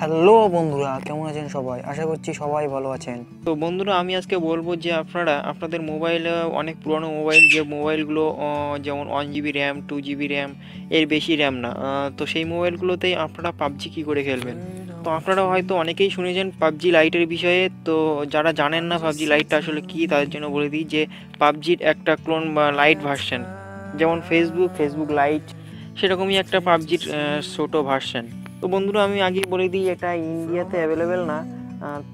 Hello বন্ধুরা, কেমন আছেন সবাই? আশা করছি সবাই ভালো আছেন। তো বন্ধুরা, আমি আজকে বলবো যে আপনারা আপনাদের মোবাইলে, অনেক পুরনো মোবাইল, যে মোবাইলগুলো যেমন 1 GB র্যাম, 2 GB র্যাম, এর বেশি র্যাম না, তো সেই মোবাইলগুলোতেই আপনারা পাবজি কী করে খেলবেন। তো আপনারা হয়তো অনেকেই শুনেছেন পাবজি লাইটের বিষয়ে। তো যারা জানেন না পাবজি লাইটটা আসলে কী, তাদের জন্য বলে দিই যে পাবজির একটা ক্লোন বা লাইট ভার্সন, যেমন ফেসবুক লাইট, সেরকমই একটা পাবজির ছোটো ভার্সন। তো বন্ধুরা, আমি আগেই বলে দিই এটা ইন্ডিয়াতে অ্যাভেলেবেল না,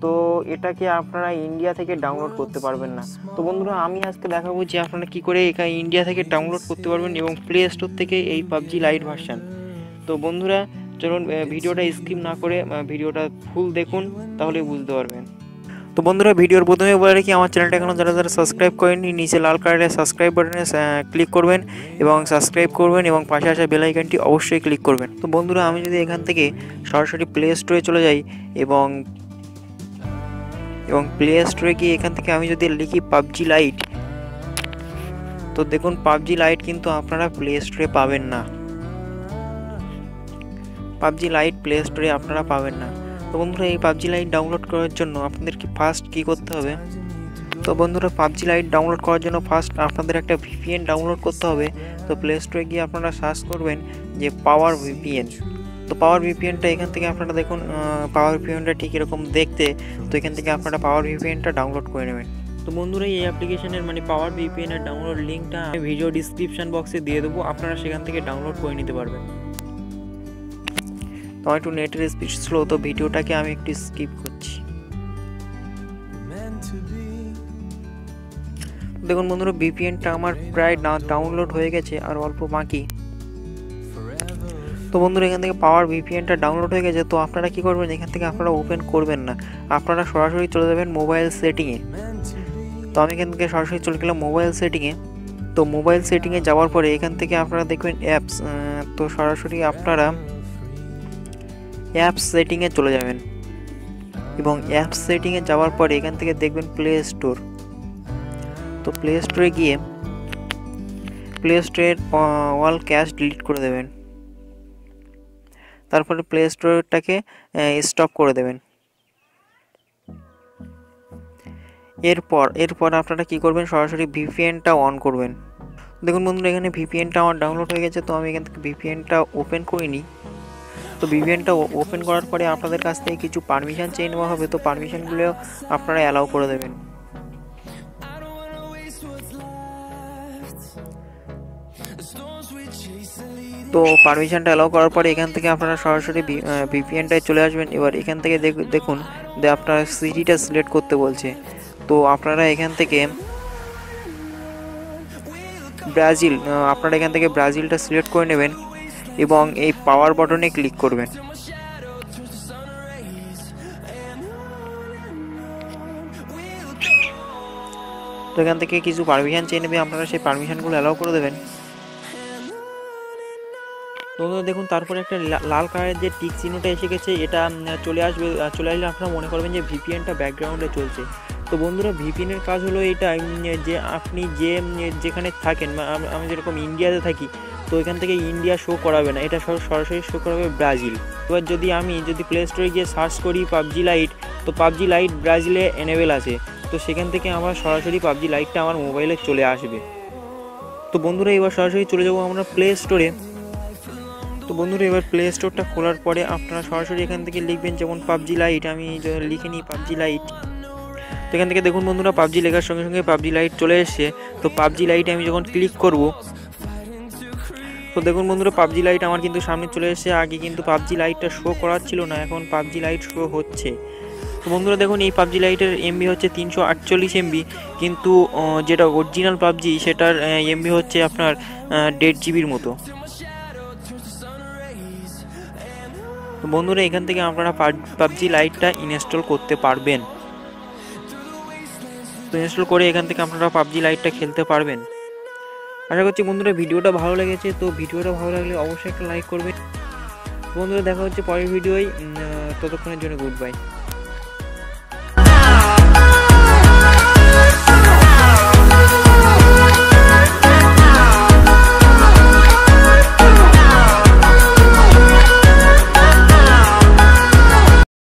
তো এটাকে আপনারা ইন্ডিয়া থেকে ডাউনলোড করতে পারবেন না। তো বন্ধুরা, আমি আজকে দেখাবো যে আপনারা কী করে এটা ইন্ডিয়া থেকে ডাউনলোড করতে পারবেন এবং প্লে স্টোর থেকে এই পাবজি লাইট ভার্সন। তো বন্ধুরা চলুন ভিডিওটা স্কিপ না করে ভিডিওটা ফুল দেখুন, তাহলে বুঝতে পারবেন। তো বন্ধুরা, ভিডিওর প্রথমে বলে রাখি, আমার চ্যানেলটা এখনও যারা সাবস্ক্রাইব করেননি, নিচে লাল কালারের সাবস্ক্রাইব বাটনে ক্লিক করবেন এবং সাবস্ক্রাইব করবেন এবং পাশে আসা বেল আইকনটি অবশ্যই ক্লিক করবেন। তো বন্ধুরা, আমি যদি এখান থেকে সরাসরি প্লে স্টোরে চলে যাই এবং প্লে স্টোরে গিয়ে এখান থেকে আমি যদি লিখি পাবজি লাইট, তো দেখুন পাবজি লাইট কিন্তু আপনারা প্লে স্টোরে পাবেন না, পাবজি লাইট প্লে স্টোরে আপনারা পাবেন না। তো বন্ধুরা, এই পাবজি লাইট ডাউনলোড করার জন্য আপনাদেরকে ফার্স্ট কী করতে হবে? তো বন্ধুরা, পাবজি লাইট ডাউনলোড করার জন্য ফার্স্ট আপনাদের একটা VPN ডাউনলোড করতে হবে। তো প্লে স্টোরে গিয়ে আপনারা সার্চ করবেন যে পাওয়ার VPN। তো পাওয়ার VPNটা এখান থেকে আপনারা দেখুন, পাওয়ার VPNটা ঠিক এরকম দেখতে। তো এখান থেকে আপনারা পাওয়ার VPNটা ডাউনলোড করে নেবেন। তো বন্ধুরা, এই অ্যাপ্লিকেশনের মানে পাওয়ার VPNের ডাউনলোড লিঙ্কটা আমি ভিডিও ডিসক্রিপশন বক্সে দিয়ে দেবো, আপনারা সেখান থেকে ডাউনলোড করে নিতে পারবেন। তো একটু নেটের স্পিড স্লো, তো ভিডিওটাকে আমি একটু স্কিপ করছি। দেখুন বন্ধুরা, VPNটা আমার প্রায় ডাউনলোড হয়ে গেছে, আর অল্প বাকি। তো বন্ধুরা, এখান থেকে পাওয়ার VPNটা ডাউনলোড হয়ে গেছে। তো আপনারা কি করবেন, এখান থেকে আপনারা ওপেন করবেন না, আপনারা সরাসরি চলে যাবেন মোবাইল সেটিংয়ে। তো আমি এখান থেকে সরাসরি চলে গেলাম মোবাইল সেটিংয়ে। তো মোবাইল সেটিংয়ে যাওয়ার পরে এখান থেকে আপনারা দেখবেন অ্যাপস। তো সরাসরি আপনারা অ্যাপস সেটিংয়ে চলে যাবেন এবং অ্যাপস সেটিংয়ে যাওয়ার পরে এখান থেকে দেখবেন প্লে স্টোর। তো প্লে স্টোরে গিয়ে প্লে স্টোরের অল ক্যাশ ডিলিট করে দেবেন, তারপরে প্লে স্টোরটাকে স্টপ করে দেবেন। এরপর আপনারা কি করবেন, সরাসরি VPNটা অন করবেন। দেখুন বন্ধুরা, এখানে VPNটা আমার ডাউনলোড হয়ে গেছে। তো আমি এখান থেকে VPNটা ওপেন করিনি। তো VPNটা ওপেন করার পরে আপনাদের কাছ থেকে কিছু পারমিশন চেয়ে নেওয়া হবে। তো পারমিশনগুলো আপনারা অ্যালাউ করে দেবেন। তো পারমিশনটা অ্যালাউ করার পরে এখান থেকে আপনারা সরাসরি VPNটায় চলে আসবেন। এবার এখান থেকে দেখুন যে আপনারা সিটিটা সিলেক্ট করতে বলছে। তো আপনারা এখান থেকে ব্রাজিল, আপনারা এখান থেকে ব্রাজিলটা সিলেক্ট করে নেবেন এবং এই পাওয়ার বাটনে ক্লিক করবেন। তো এখান থেকে কিছু পারমিশন চেয়ে নেবে, আপনারা সেই পারমিশনগুলো অ্যালাউ করে দেবেন। তো দেখুন, তারপরে একটা লাল কালারের যে টিক চিহ্নটা এসে গেছে, এটা চলে আসলে আপনারা মনে করবেন যে VPNটা ব্যাকগ্রাউন্ডে চলছে। তো বন্ধুরা, VPNের কাজ হলো এটা যে আপনি যেখানে থাকেন, আমি যেরকম ইন্ডিয়াতে থাকি, তো এখান থেকে ইন্ডিয়া শো করাবে না, এটা সরাসরি শো করাবে ব্রাজিল। এবার যদি আমি প্লে স্টোরে গিয়ে সার্চ করি পাবজি লাইট, তো পাবজি লাইট ব্রাজিলে এনেবেল আছে। তো সেখান থেকে আমার সরাসরি পাবজি লাইটটা আমার মোবাইলে চলে আসবে। তো বন্ধুরা, এবার সরাসরি চলে যাবো আমরা প্লে স্টোরে। তো বন্ধুরা, এবার প্লে স্টোরটা খোলার পরে আপনারা সরাসরি এখান থেকে লিখবেন, যেমন পাবজি লাইট, আমি লিখে নিই পাবজি লাইট। তো এখান থেকে দেখুন বন্ধুরা, পাবজি লেখার সঙ্গে সঙ্গে পাবজি লাইট চলে এসছে। তো পাবজি লাইটে আমি যখন ক্লিক করব, তো দেখুন বন্ধুরা, পাবজি লাইট আমার কিন্তু সামনে চলে এসেছে। আগে কিন্তু পাবজি লাইটটা শো করাচ্ছিল না, এখন পাবজি লাইট শো হচ্ছে। তো বন্ধুরা দেখুন, এই পাবজি লাইটের MB হচ্ছে 348 MB, কিন্তু যেটা অরিজিনাল পাবজি সেটার MB হচ্ছে আপনার 1.5 GBর মতো। তো বন্ধুরা, এখান থেকে আপনারা পাবজি লাইটটা ইনস্টল করতে পারবেন। তো ইনস্টল করে এখান থেকে আপনারা পাবজি লাইটটা খেলতে পারবেন। আশা করছি বন্ধুরা ভিডিওটা ভালো লেগেছে। তো ভিডিওটা ভালো লাগলে অবশ্যই একটা লাইক করবেন। বন্ধুরা, দেখা হচ্ছে পরের ভিডিওয়, ততক্ষণের জন্য গুড বাই।